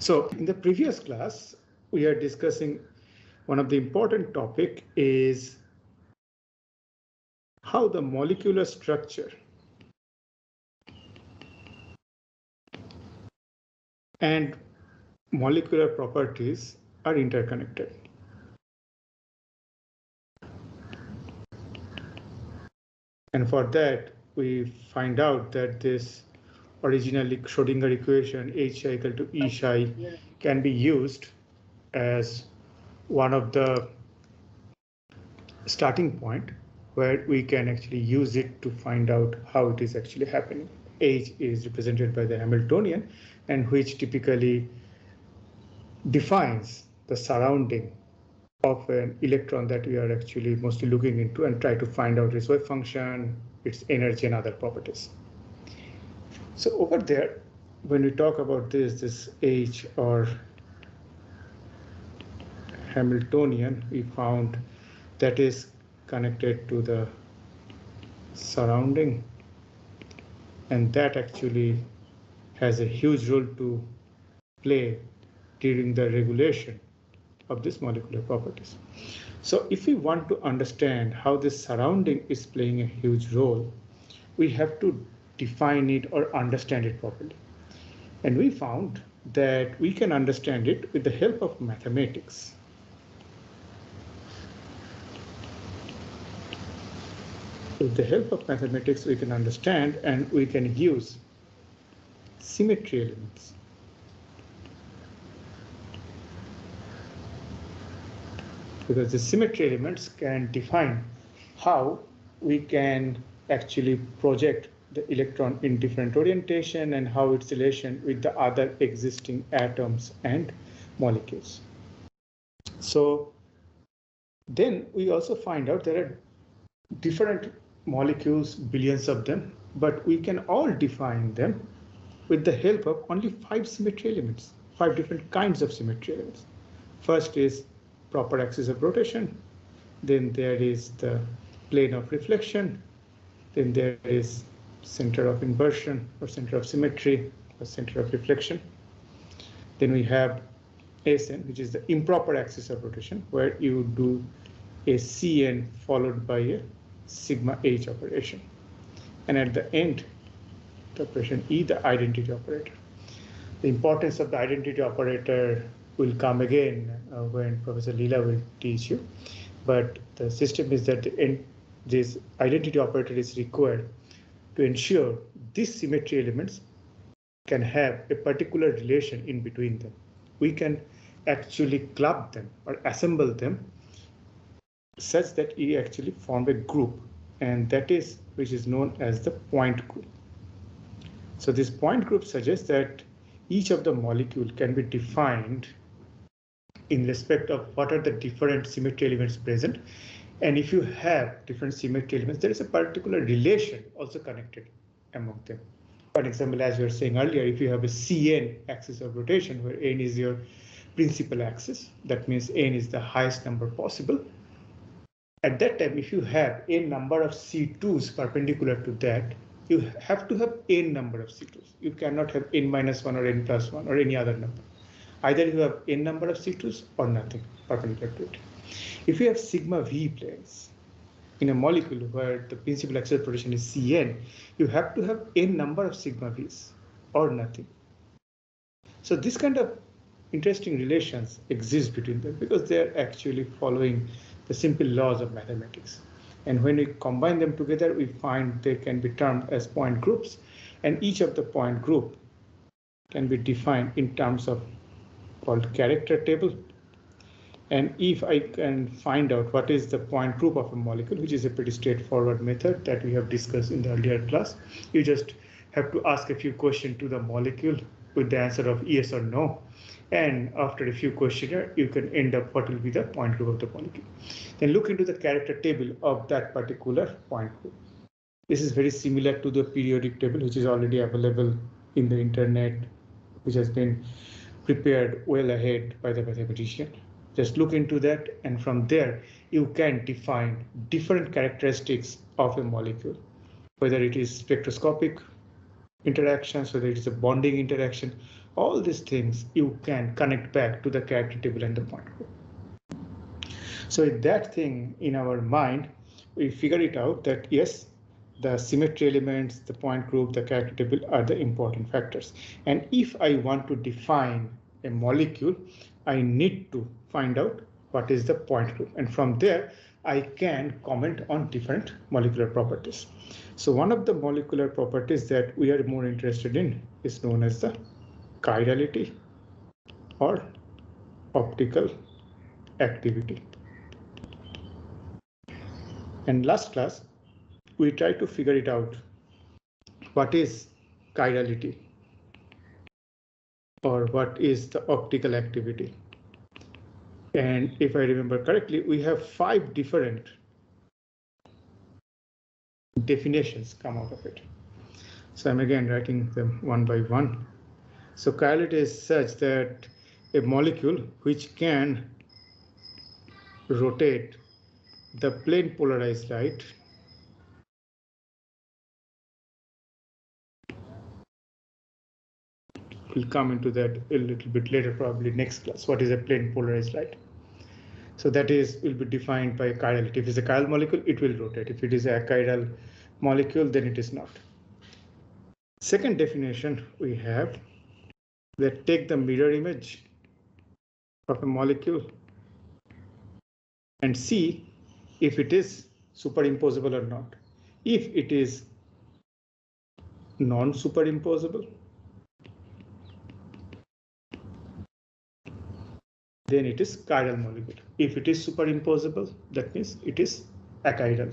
So in the previous class, we are discussing one of the important topic is how the molecular structure and molecular properties are interconnected. And for that, we find out that this originally Schrödinger equation H(I) = E(ψ) can be used as one of the starting point where we can actually use it to find out how it is actually happening. H is represented by the Hamiltonian, and which typically defines the surrounding of an electron that we are actually mostly looking into and try to find out its wave function, its energy, and other properties. So over there, when we talk about this H or Hamiltonian, we found that is connected to the surrounding, and that actually has a huge role to play during the regulation of these molecular properties. So if we want to understand how this surrounding is playing a huge role, we have to define it or understand it properly. And we found that we can understand it with the help of mathematics. With the help of mathematics, we can understand and we can use symmetry elements. Because the symmetry elements can define how we can actually project the electron in different orientation and how its relation with the other existing atoms and molecules. So then we also find out there are different molecules, billions of them, but we can all define them with the help of only 5 symmetry elements, 5 different kinds of symmetry elements. First is proper axis of rotation, then there is the plane of reflection, then there is center of inversion or center of symmetry or center of reflection. Then we have ACN, which is the improper axis of rotation, where you do a CN followed by a sigma H operation. And at the end, the operation E, the identity operator. The importance of the identity operator will come again when Professor Leela will teach you. But the system is that this identity operator is required to ensure these symmetry elements can have a particular relation in between them. We can actually club them or assemble them such that you actually form a group, and that is which is known as the point group. So this point group suggests that each of the molecule can be defined in respect of what are the different symmetry elements present. And if you have different symmetry elements, there is a particular relation also connected among them. For example, as we were saying earlier, if you have a CN axis of rotation where N is your principal axis, that means N is the highest number possible. At that time, if you have a number of C2s perpendicular to that, you have to have n number of C2s. You cannot have n-1 or n+1 or any other number. Either you have n number of C2s or nothing perpendicular to it. If you have sigma V planes in a molecule where the principal axis of rotation is Cn, you have to have n number of sigma Vs or nothing. So this kind of interesting relations exist between them because they are actually following the simple laws of mathematics. And when we combine them together, we find they can be termed as point groups, and each of the point group can be defined in terms of called character table. And if I can find out what is the point group of a molecule, which is a pretty straightforward method that we have discussed in the earlier class, you just have to ask a few questions to the molecule with the answer of yes or no. And after a few questionnaire, you can end up what will be the point group of the molecule. Then look into the character table of that particular point group. This is very similar to the periodic table, which is already available in the internet, which has been prepared well ahead by the mathematician. Just look into that, and from there, you can define different characteristics of a molecule, whether it is spectroscopic interactions, whether it is a bonding interaction, all these things you can connect back to the character table and the point code. So with that thing in our mind, we figure it out that yes, the symmetry elements, the point group, the character table are the important factors. And if I want to define a molecule, I need to find out what is the point group. And from there, I can comment on different molecular properties. So one of the molecular properties that we are more interested in is known as the chirality or optical activity. And last class, we try to figure it out. What is chirality or what is the optical activity? And if I remember correctly, we have 5 different definitions come out of it. So I'm again writing them one by one. So chirality is such that a molecule which can rotate the plane polarized light . We'll come into that a little bit later, probably next class. What is a plane polarized light? So that is will be defined by chirality. If it's a chiral molecule, it will rotate. If it is a chiral molecule, then it is not. Second definition we have that take the mirror image of a molecule and see if it is superimposable or not. If it is non-superimposable, then it is chiral molecule. If it is superimposable, that means it is achiral.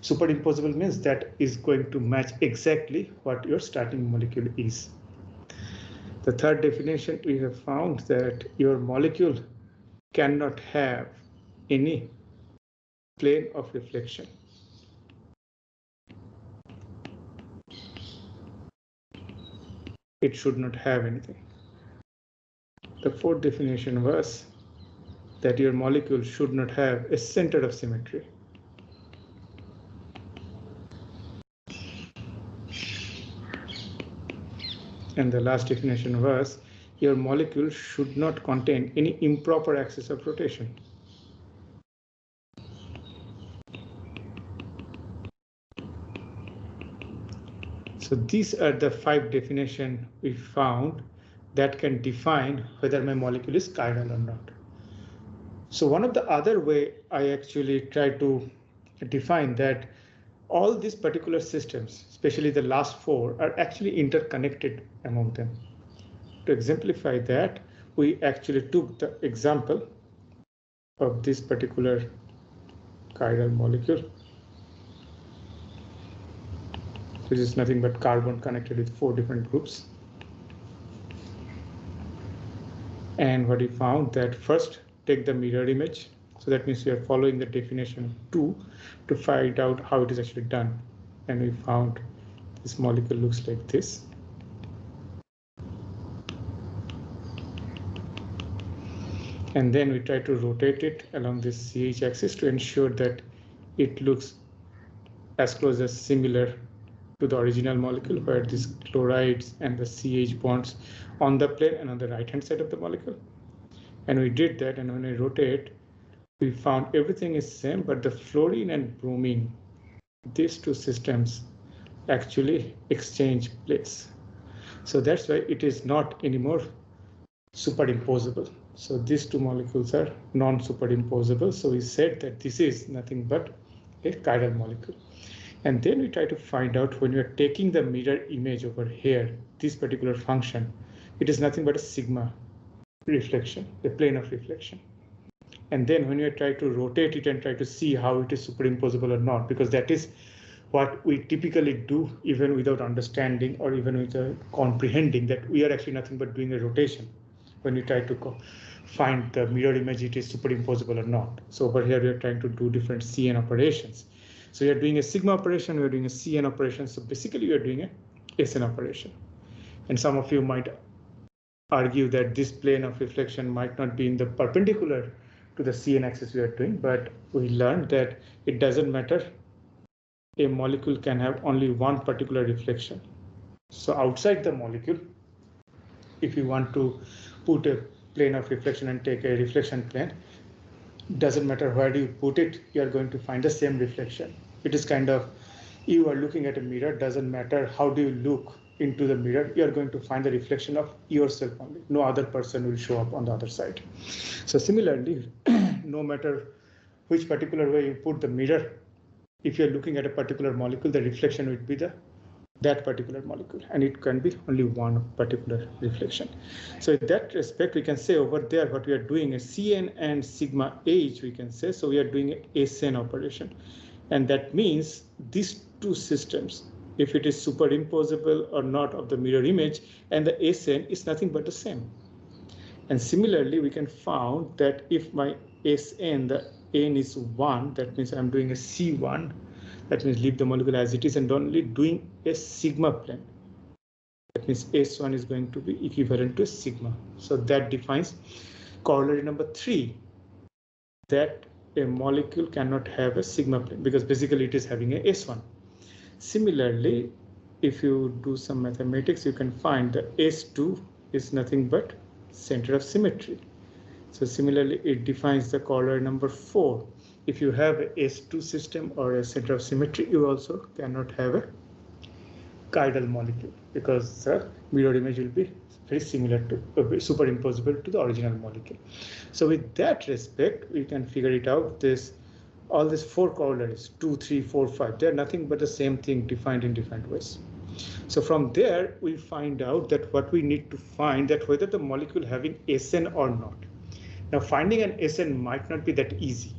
Superimposable means that is going to match exactly what your starting molecule is. The third definition, we have found that your molecule cannot have any plane of reflection. It should not have anything. The fourth definition was that your molecule should not have a center of symmetry. And the last definition was your molecule should not contain any improper axis of rotation. So these are the 5 definitions we found that can define whether my molecule is chiral or not. So one of the other way I actually try to define that all these particular systems, especially the last 4, are actually interconnected among them. To exemplify that, we actually took the example of this particular chiral molecule, which is nothing but carbon connected with 4 different groups. And what we found that first, take the mirror image. So that means we are following the definition 2 to find out how it is actually done. And we found this molecule looks like this. And then we try to rotate it along this CH axis to ensure that it looks as close as similar to the original molecule, where these chlorides and the CH bonds on the plane and on the right hand side of the molecule. And we did that, and when we rotate, we found everything is same, but the fluorine and bromine, these 2 systems actually exchange place. So that's why it is not anymore superimposable. So these 2 molecules are non-superimposable. So we said that this is nothing but a chiral molecule. And then we try to find out when you're taking the mirror image over here, this particular function, it is nothing but a sigma reflection, the plane of reflection. And then when you try to rotate it and try to see how it is superimposable or not, because that is what we typically do even without understanding or even without comprehending that we are actually nothing but doing a rotation. When you try to find the mirror image, it is superimposable or not. So over here, we are trying to do different CN operations. So you're doing a sigma operation, we're doing a CN operation. So basically you're doing a SN operation. And some of you might argue that this plane of reflection might not be in the perpendicular to the CN axis we are doing, but we learned that it doesn't matter. A molecule can have only one particular reflection. So outside the molecule, if you want to put a plane of reflection and take a reflection plane, doesn't matter where do you put it, you are going to find the same reflection. It is kind of, you are looking at a mirror, doesn't matter how do you look into the mirror, you are going to find the reflection of yourself only. No other person will show up on the other side. So similarly, no matter which particular way you put the mirror, if you're looking at a particular molecule, the reflection would be that particular molecule, and it can be only one particular reflection. So in that respect, we can say over there what we are doing is Cn and sigma H, we can say, so we are doing a SN operation. And that means these two systems, if it is superimposable or not of the mirror image, and the SN is nothing but the same. And similarly, we can find that if my SN, the N is 1, that means I'm doing a C1. That means leave the molecule as it is and only doing a sigma plane. That means S1 is going to be equivalent to a sigma. So that defines corollary number 3, that a molecule cannot have a sigma plane because basically it is having a S1. Similarly, if you do some mathematics, you can find that S2 is nothing but center of symmetry. So similarly, it defines the corollary number 4. If you have a S2 system or a center of symmetry, you also cannot have a chiral molecule because the mirror image will be very similar to, superimposable to the original molecule. So with that respect, we can figure it out. All these four corollaries, 2, 3, 4, 5, they're nothing but the same thing defined in different ways. So from there, we find out that what we need to find that whether the molecule having SN or not. Now finding an SN might not be that easy.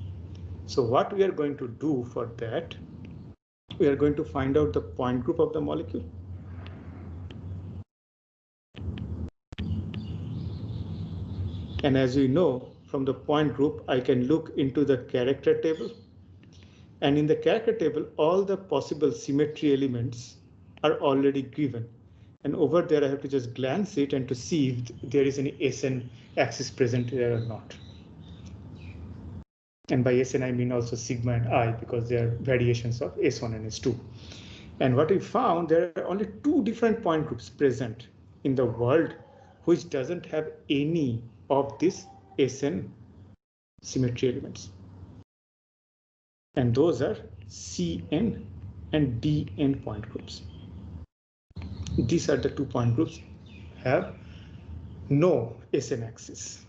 So what we are going to do for that, we are going to find out the point group of the molecule. And as you know, from the point group, I can look into the character table. And in the character table, all the possible symmetry elements are already given. And over there, I have to just glance it and to see if there is any SN axis present there or not. And by SN, I mean also sigma and I because they are variations of S1 and S2. And what we found, there are only 2 different point groups present in the world which doesn't have any of these SN symmetry elements. And those are Cn and Dn point groups. These are the 2 point groups have no SN axis.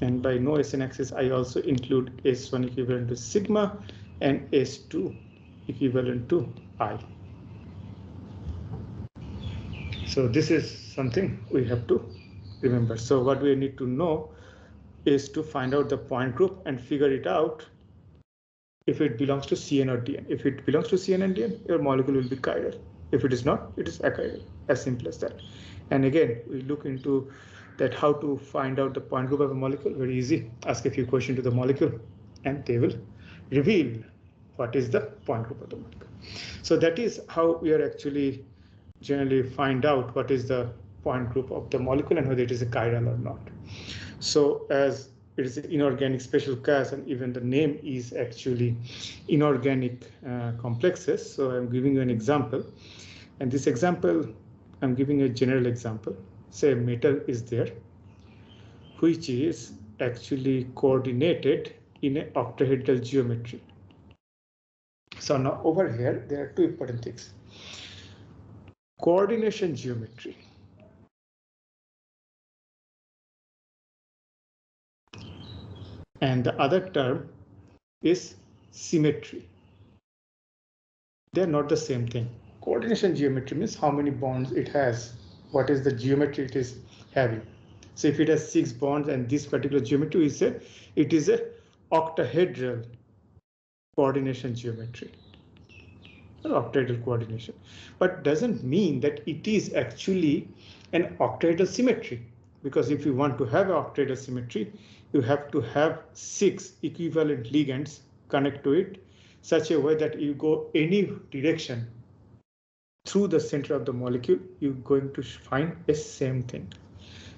And by no SN axis, I also include S1 equivalent to sigma and S2 equivalent to I. So this is something we have to remember. So what we need to know is to find out the point group and figure it out if it belongs to Cn or Dn. If it belongs to Cn and Dn, your molecule will be chiral. If it is not, it is achiral, as simple as that. And again, we look into that how to find out the point group of a molecule, very easy. Ask a few questions to the molecule and they will reveal what is the point group of the molecule. So that is how we are actually generally find out what is the point group of the molecule and whether it is a chiral or not. So as it is an inorganic special class and even the name is actually inorganic complexes. So I'm giving you an example. And this example, I'm giving you a general example. Say metal is there, which is actually coordinated in an octahedral geometry. So now over here, there are 2 important things. Coordination geometry. And the other term is symmetry. They're not the same thing. Coordination geometry means how many bonds it has. What is the geometry it is having? So if it has 6 bonds and this particular geometry, we say it is a octahedral coordination geometry, or octahedral coordination, but doesn't mean that it is actually an octahedral symmetry, because if you want to have an octahedral symmetry, you have to have 6 equivalent ligands connect to it such a way that you go any direction through the center of the molecule, you're going to find the same thing.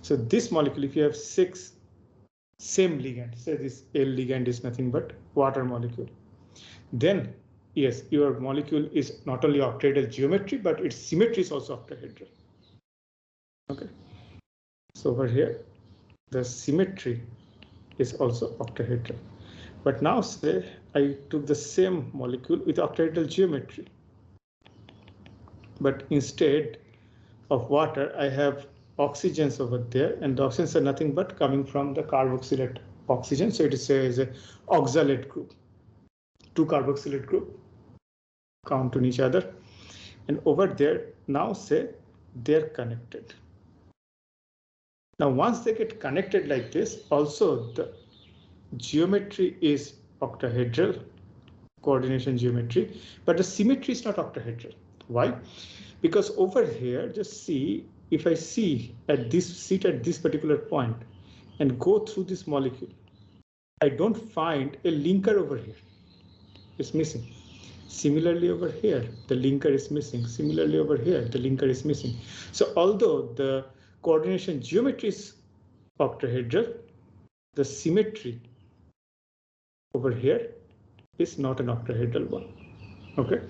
So this molecule, if you have 6 same ligands, so this L ligand is nothing but water molecule, then yes, your molecule is not only octahedral geometry, but its symmetry is also octahedral. Okay, so over here the symmetry is also octahedral. But now say I took the same molecule with octahedral geometry, but instead of water I have oxygens over there, and the oxygens are nothing but coming from the carboxylate oxygen, so it is a oxalate group. Two carboxylate group count to each other, and over there now say they're connected. Now once they get connected like this, also the geometry is octahedral, coordination geometry, but the symmetry is not octahedral. Why? Because over here, just see, if I see at this sit at this particular point and go through this molecule, I don't find a linker over here. It's missing. Similarly over here, the linker is missing. Similarly over here, the linker is missing. So although the coordination geometry is octahedral, the symmetry over here is not an octahedral one. Okay,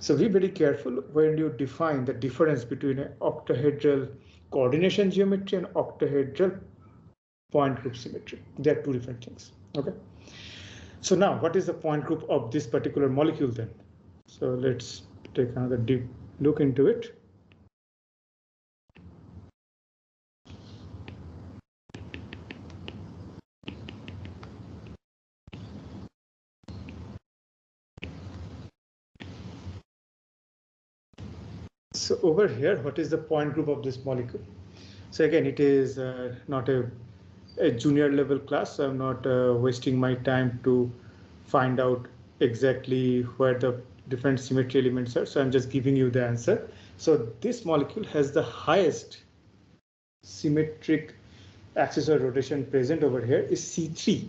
so be very careful when you define the difference between an octahedral coordination geometry and octahedral point group symmetry. They are two different things. Okay, so now what is the point group of this particular molecule then? So let's take another deep look into it. So over here, what is the point group of this molecule? So again, it is not a junior level class, so I'm not wasting my time to find out exactly where the different symmetry elements are. So I'm just giving you the answer. So this molecule has the highest symmetric axis or rotation present over here is C3.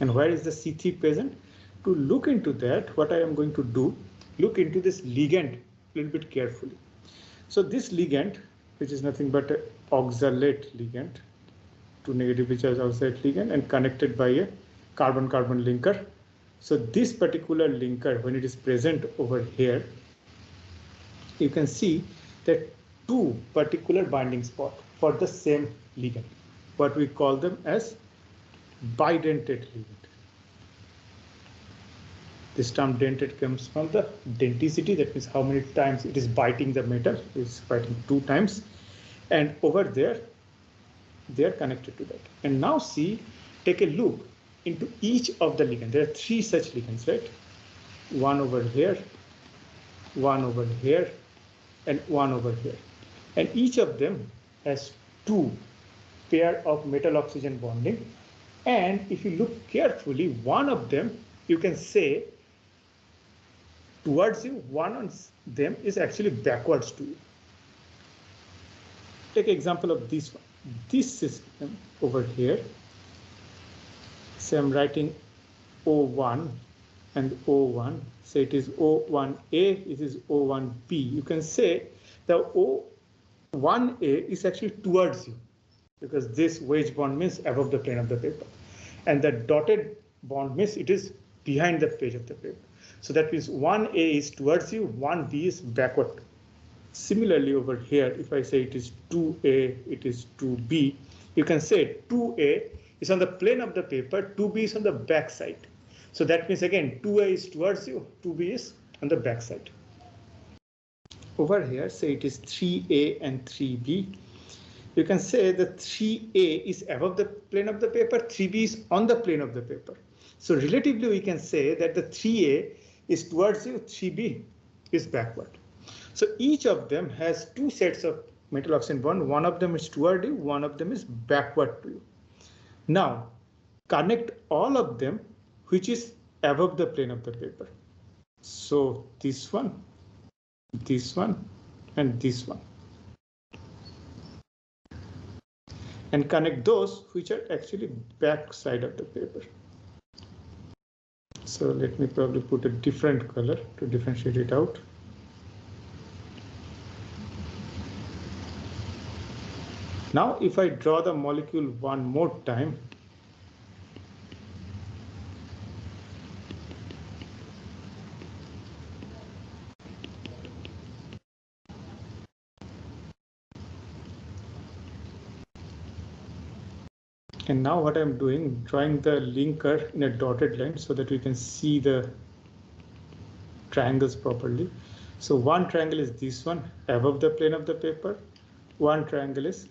And where is the C3 present? To look into that, what I am going to do, look into this ligand a little bit carefully. So this ligand, which is nothing but an oxalate ligand, two negatively charged oxalate ligand, and connected by a carbon-carbon linker. So this particular linker, when it is present over here, you can see that two particular binding spots for the same ligand. What we call them as bidentate ligand. This term dentate comes from the denticity, that means how many times it is biting the metal, it's biting two times, and over there, they are connected to that. And now see, take a look into each of the ligands. There are three such ligands, right? One over here, and one over here. And each of them has two pair of metal-oxygen bonding. And if you look carefully, one of them, you can say, towards you, one of them is actually backwards to you. Take an example of this one. This system over here, so I'm writing O1 and O1, so it is O1A, it is O1B. You can say the O1A is actually towards you, because this wedge bond means above the plane of the paper, and the dotted bond means it is behind the page of the paper. So that means 1A is towards you, 1B is backward. Similarly, over here, if I say it is 2A, it is 2B, you can say 2A is on the plane of the paper, 2B is on the back side. So that means again, 2A is towards you, 2B is on the back side. Over here, say it is 3A and 3B. You can say the 3A is above the plane of the paper, 3B is on the plane of the paper. So relatively, we can say that the 3A is towards you, 3B is backward. So each of them has two sets of metal oxygen bond. One of them is toward you, one of them is backward to you. Now, connect all of them, which is above the plane of the paper. So this one, and this one. And connect those which are actually back side of the paper. So let me probably put a different color to differentiate it out. Now, if I draw the molecule one more time, And now what I'm doing, drawing the linker in a dotted line so that we can see the triangles properly. So one triangle is this one above the plane of the paper. One triangle is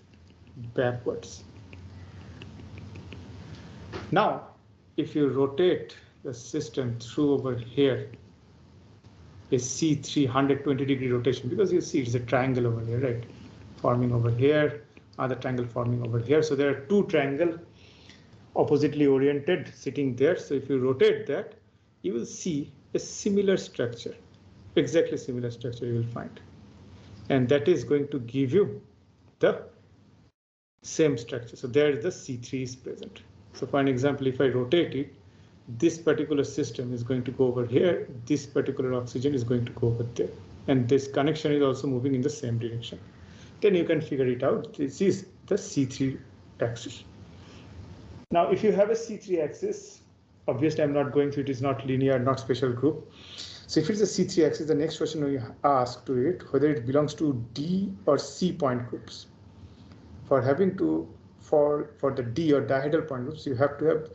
backwards. Now, if you rotate the system through over here, you see 320-degree rotation, because you see it's a triangle over here, right? Forming over here, other triangle forming over here. So there are two triangles oppositely oriented sitting there. So if you rotate that, you will see a similar structure, exactly similar structure you will find. And that is going to give you the same structure. So there is the C3 is present. So for an example, if I rotate it, this particular system is going to go over here, this particular oxygen is going to go over there, and this connection is also moving in the same direction. Then you can figure it out. This is the C3 axis. Now, if you have a C3 axis, obviously I'm not going through, it is not linear, not special group. So if it's a C3 axis, the next question we ask to it, whether it belongs to D or C point groups. For the D or dihedral point groups, you have to have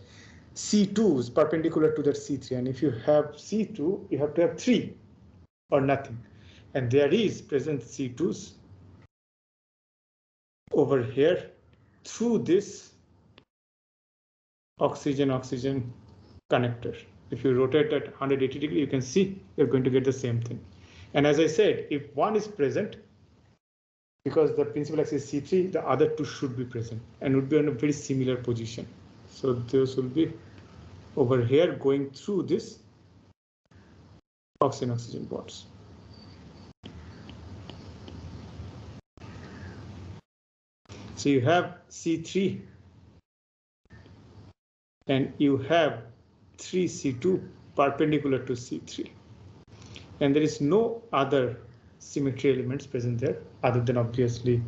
C2s perpendicular to that C3, and if you have C2, you have to have 3 or nothing. And there is present C2s over here through this oxygen-oxygen connector. If you rotate at 180 degrees, you can see you're going to get the same thing. And as I said, if one is present, because the principal axis is C3, the other two should be present and would be in a very similar position. So those will be over here going through this oxygen-oxygen bonds. So you have C3 and you have 3C2 perpendicular to C3. And there is no other symmetry elements present there other than obviously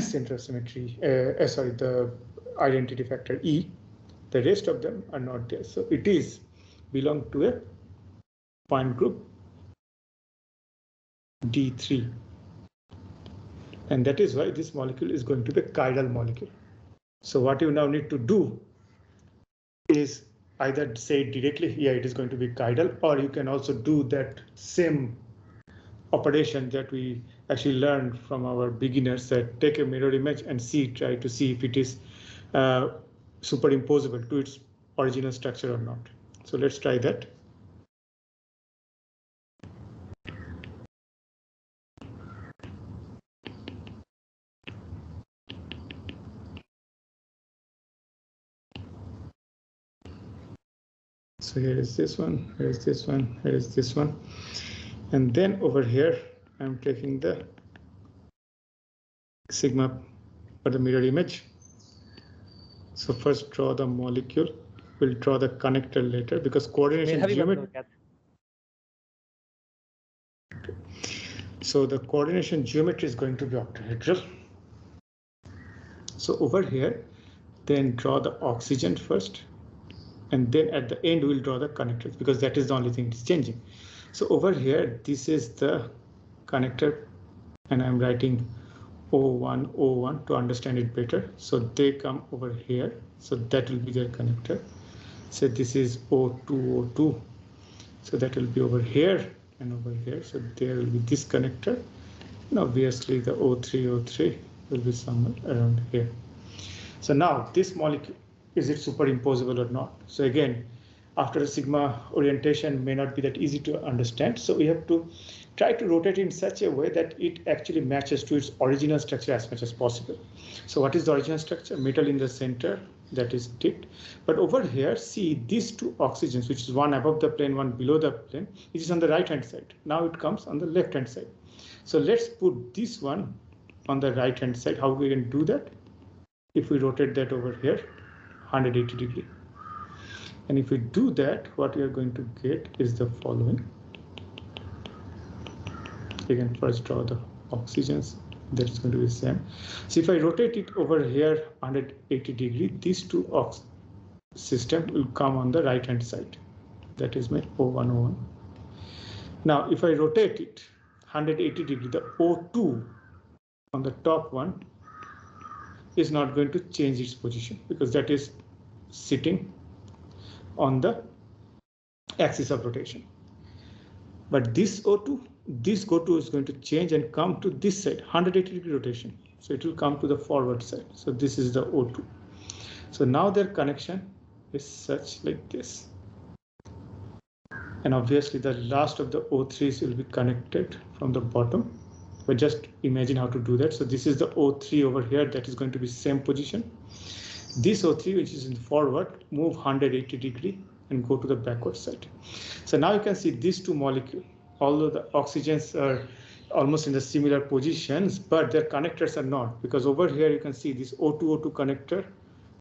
center of symmetry, sorry, the identity factor E. The rest of them are not there. So it is belong to a point group D3. And that is why this molecule is going to be a chiral molecule. So what you now need to do is either say directly, yeah, it is going to be chiral, or you can also do that same operation that we actually learned from our beginners, that take a mirror image and see, try to see if it is superimposable to its original structure or not. So let's try that. So here is this one, here is this one, here is this one. And then over here, I'm taking the sigma for the mirror image. So first draw the molecule. We'll draw the connector later because coordination geometry. Okay. So the coordination geometry is going to be octahedral. So over here, then draw the oxygen first. And then at the end, we'll draw the connectors because that is the only thing that's changing. So over here, this is the connector, and I'm writing O1, O1 to understand it better. So they come over here. So that will be their connector. So this is O2, O2. So that will be over here and over here. So there will be this connector. And obviously the O3, O3 will be somewhere around here. So now this molecule, is it superimposable or not? So again, after a sigma orientation may not be that easy to understand. So we have to try to rotate in such a way that it actually matches to its original structure as much as possible. So what is the original structure? Metal in the center, that is it. But over here, see these two oxygens, which is one above the plane, one below the plane, it is on the right hand side. Now it comes on the left hand side. So let's put this one on the right hand side. How we can do that? If we rotate that over here, 180 degree. And if we do that, what we are going to get is the following. You can first draw the oxygens. That's going to be the same. So if I rotate it over here 180 degree, these two ox system will come on the right hand side. That is my O1, O1. Now, if I rotate it 180 degree, the O2 on the top one is not going to change its position because that is sitting on the axis of rotation. But this O2, this O2 is going to change and come to this side, 180-degree rotation. So it will come to the forward side. So this is the O2. So now their connection is such like this. And obviously the last of the O3s will be connected from the bottom. But just imagine how to do that. So this is the O3 over here that is going to be same position. This O3, which is in forward, move 180 degrees and go to the backward side. So now you can see these two molecules, although the oxygens are almost in the similar positions, but their connectors are not, because over here you can see this O2-O2 connector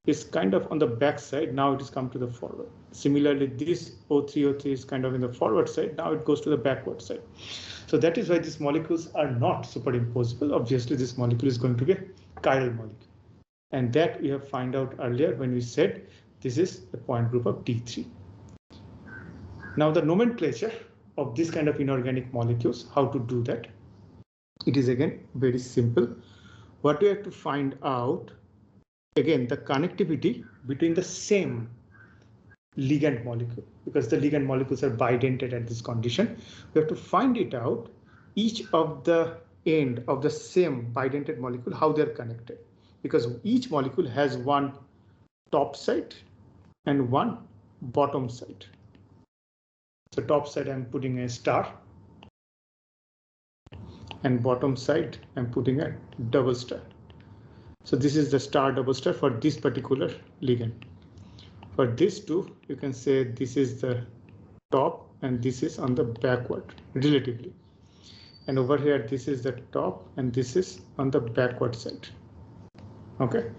is kind of on the back side. Now it has come to the forward. Similarly, this O3-O3 is kind of in the forward side. Now it goes to the backward side. So that is why these molecules are not superimposable. Obviously, this molecule is going to be a chiral molecule. And that we have found out earlier when we said this is the point group of D3. Now the nomenclature of this kind of inorganic molecules, how to do that? It is again very simple. What we have to find out, again, the connectivity between the same ligand molecule, because the ligand molecules are bidentate at this condition. We have to find it out, each of the end of the same bidentate molecule, how they're connected, because each molecule has one top side and one bottom side. So top side I'm putting a star and bottom side I'm putting a double star. So this is the star double star for this particular ligand. For these two, you can say this is the top and this is on the backward relatively. And over here, this is the top and this is on the backward side. Okay.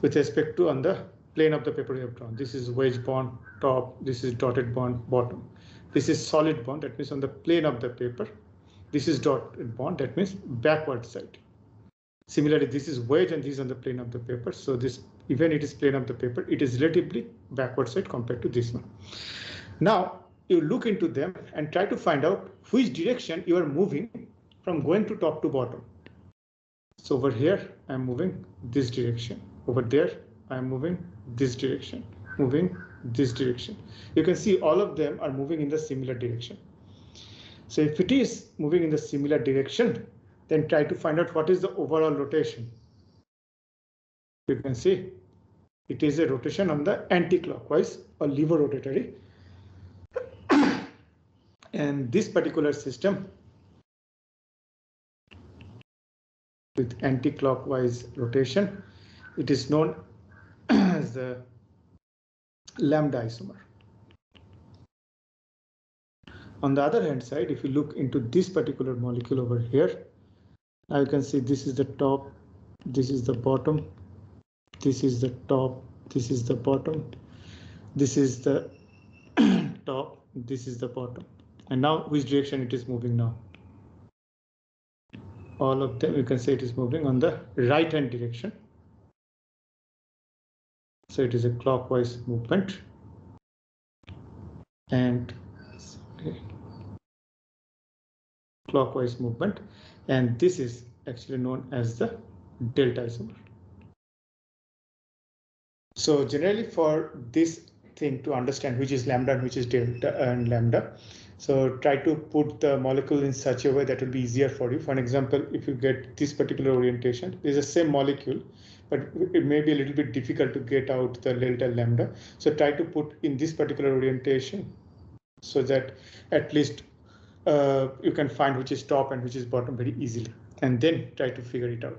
With respect to on the plane of the paper we have drawn, this is wedge bond top, this is dotted bond bottom. This is solid bond, that means on the plane of the paper. This is dotted bond, that means backward side. Similarly, this is wedge and this is on the plane of the paper. So this, even it is plane of the paper, it is relatively backward side compared to this one. Now you look into them and try to find out which direction you are moving from going to top to bottom. So over here, I'm moving this direction. Over there, I'm moving this direction, moving this direction. You can see all of them are moving in the similar direction. So if it is moving in the similar direction, then try to find out what is the overall rotation. You can see it is a rotation on the anti-clockwise or lever rotatory. And this particular system with anti-clockwise rotation, it is known as the lambda isomer. On the other hand side, if you look into this particular molecule over here, now you can see this is the top, this is the bottom, this is the top, this is the bottom, this is the top, this is the bottom. And now which direction it is moving now? All of them, you can say it is moving on the right hand direction. So it is a clockwise movement. And sorry, clockwise movement. And this is actually known as the delta isomer. So generally for this thing to understand which is lambda and which is delta and lambda, so try to put the molecule in such a way that will be easier for you. For an example, if you get this particular orientation, there's the same molecule, but it may be a little bit difficult to get out the delta lambda. So try to put in this particular orientation so that at least you can find which is top and which is bottom very easily, and then try to figure it out.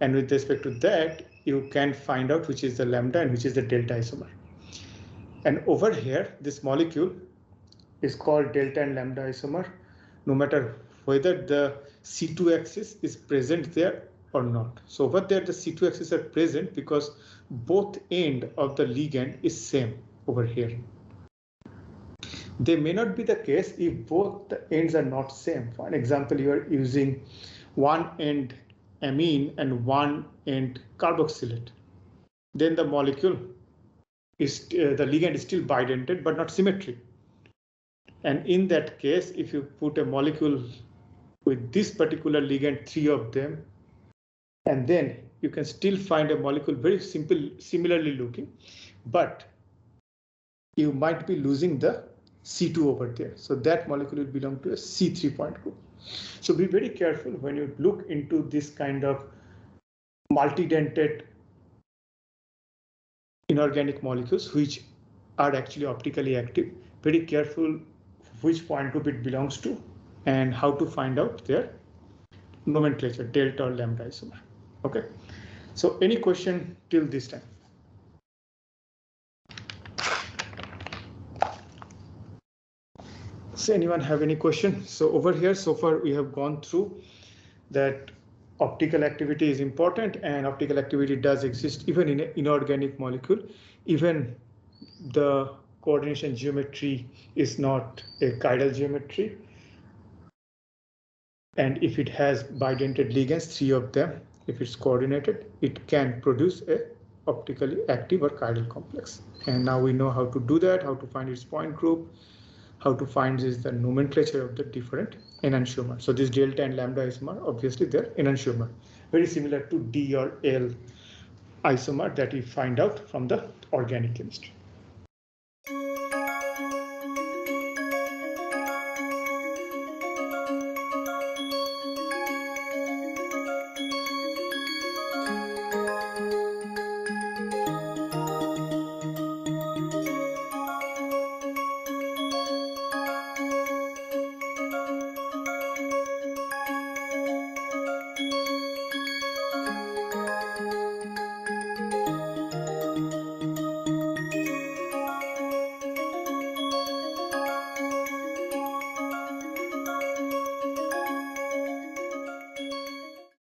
And with respect to that, you can find out which is the lambda and which is the delta isomer. And over here, this molecule is called delta and lambda isomer, no matter whether the C2 axis is present there or not. So over there, the C2 axis are present because both end of the ligand is same over here. They may not be the case if both the ends are not same. For an example, you are using one end amine and one end carboxylate. Then the molecule is, the ligand is still bidentate, but not symmetric. And in that case, if you put a molecule with this particular ligand, three of them, And then you can still find a molecule very simple, similarly looking, but you might be losing the C2 over there. So that molecule will belong to a C3 point group. So be very careful when you look into this kind of multidentate inorganic molecules, which are actually optically active. Very careful which point group it belongs to and how to find out their nomenclature, delta or lambda isomer. OK, so any question till this time? So anyone have any question? So over here, so far we have gone through that optical activity is important, and optical activity does exist even in an inorganic molecule. Even the coordination geometry is not a chiral geometry. And if it has bidentate ligands, 3 of them, if it's coordinated, it can produce a optically active or chiral complex. And now we know how to do that, how to find its point group, how to find is the nomenclature of the different enantiomer. So this delta and lambda isomer, obviously they're enantiomer, very similar to D or L isomer that we find out from the organic chemistry.